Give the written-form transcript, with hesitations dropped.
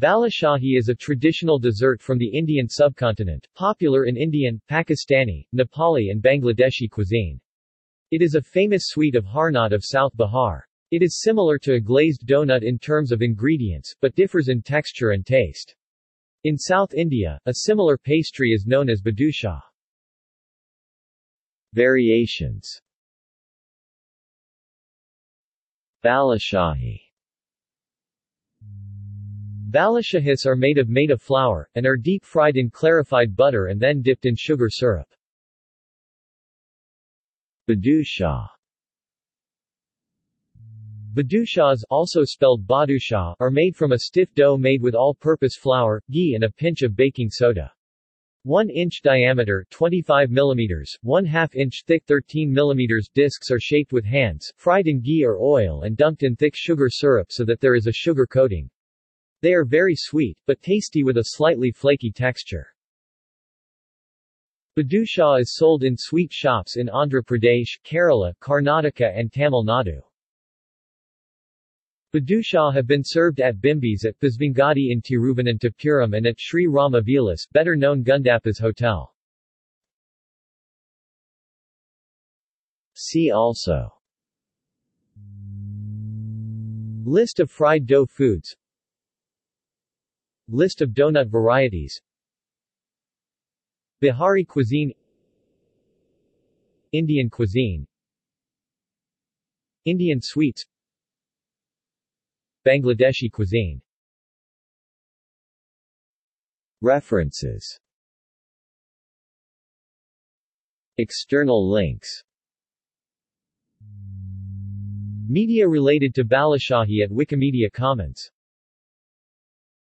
Balushahi is a traditional dessert from the Indian subcontinent, popular in Indian, Pakistani, Nepali and Bangladeshi cuisine. It is a famous sweet of Harnaut of South Bihar. It is similar to a glazed donut in terms of ingredients, but differs in texture and taste. In South India, a similar pastry is known as Badushah. Variations. Balushahi. Balushahis are made of maida flour, and are deep-fried in clarified butter and then dipped in sugar syrup. Badushah. Badushahs, also spelled Badushah, are made from a stiff dough made with all-purpose flour, ghee and a pinch of baking soda. 1-inch diameter 25 mm, 1/2-inch thick 13 mm discs are shaped with hands, fried in ghee or oil and dumped in thick sugar syrup so that there is a sugar coating. They are very sweet, but tasty with a slightly flaky texture. Badushah is sold in sweet shops in Andhra Pradesh, Kerala, Karnataka and Tamil Nadu. Badushah have been served at bimbis at Pazhingadi in Tiruvananthapuram and at Sri Rama Vilas, better known Gundappa's Hotel. See also: List of fried dough foods, List of donut varieties, Bihari cuisine, Indian cuisine, Indian sweets, Bangladeshi cuisine. References. External links. Media related to Balushahi at Wikimedia Commons.